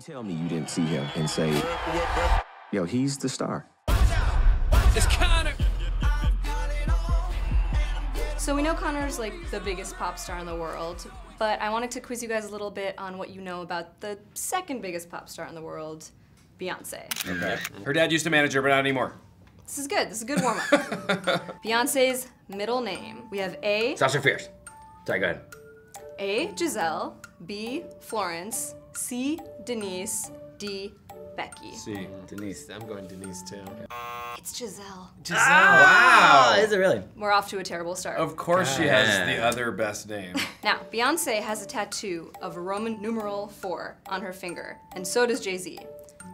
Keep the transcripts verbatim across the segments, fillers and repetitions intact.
Tell me you didn't see him and say, yo, he's the star. It's Connor. So we know Connor's like the biggest pop star in the world, but I wanted to quiz you guys a little bit on what you know about the second biggest pop star in the world, Beyonce. Okay. Her dad used to manage her, but not anymore. This is good. This is a good warm-up. Beyonce's middle name. We have A. Sasha Fierce. Sorry, go ahead. A, Giselle. B, Florence. C, Denise. D, Becky. C, Denise. I'm going Denise too. It's Giselle. Giselle. Ah, wow. Is it really? We're off to a terrible start. Of course God. She has the other best name. Now, Beyonce has a tattoo of Roman numeral four on her finger, and so does Jay-Z.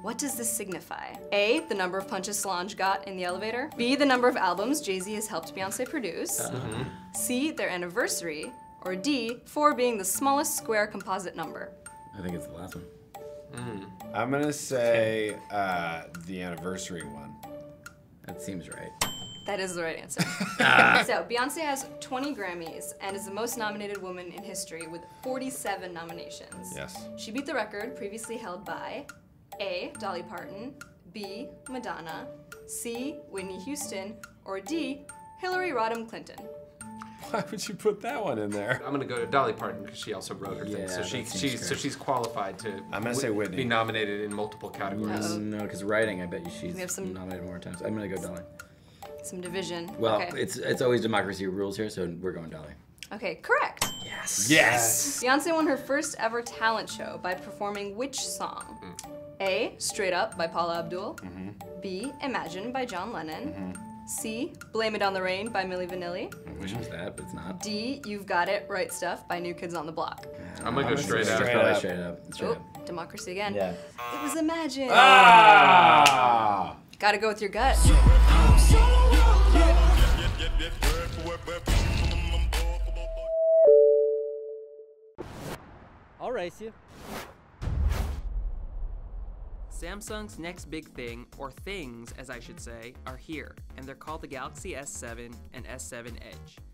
What does this signify? A, the number of punches Solange got in the elevator. B, the number of albums Jay-Z has helped Beyonce produce. Uh-huh. C, their anniversary. Or D, four being the smallest square composite number. I think it's the last one. Mm. I'm gonna say uh, the anniversary one. That seems right. That is the right answer. So, Beyonce has twenty Grammys and is the most nominated woman in history with forty-seven nominations. Yes. She beat the record previously held by A, Dolly Parton, B, Madonna, C, Whitney Houston, or D, Hillary Rodham Clinton. Why would you put that one in there? I'm gonna go to Dolly Parton because she also wrote her yeah, thing, so she she's so she's qualified to. I'm gonna say Whitney. Be nominated in multiple categories. Uh-oh. No, because writing, I bet you she's we have some nominated more times. I'm gonna go Dolly. Some division. Well, okay. it's it's always democracy rules here, so we're going Dolly. Okay, correct. Yes. Yes. Beyonce won her first ever talent show by performing which song? Mm. A, Straight Up by Paula Abdul. Mm-hmm. B, Imagine by John Lennon. Mm-hmm. C, Blame It on the Rain by Millie Vanilli. I wish it was that, but it's not. D, You've Got It, Right Stuff by New Kids on the Block. Yeah, I'm gonna go straight up. Straight up. Straight up. Straight up. Oh, democracy again. Yeah. It was Imagine. Ah! Gotta go with your gut. I'll race you. Samsung's next big thing, or things as I should say, are here, and they're called the Galaxy S seven and S seven Edge.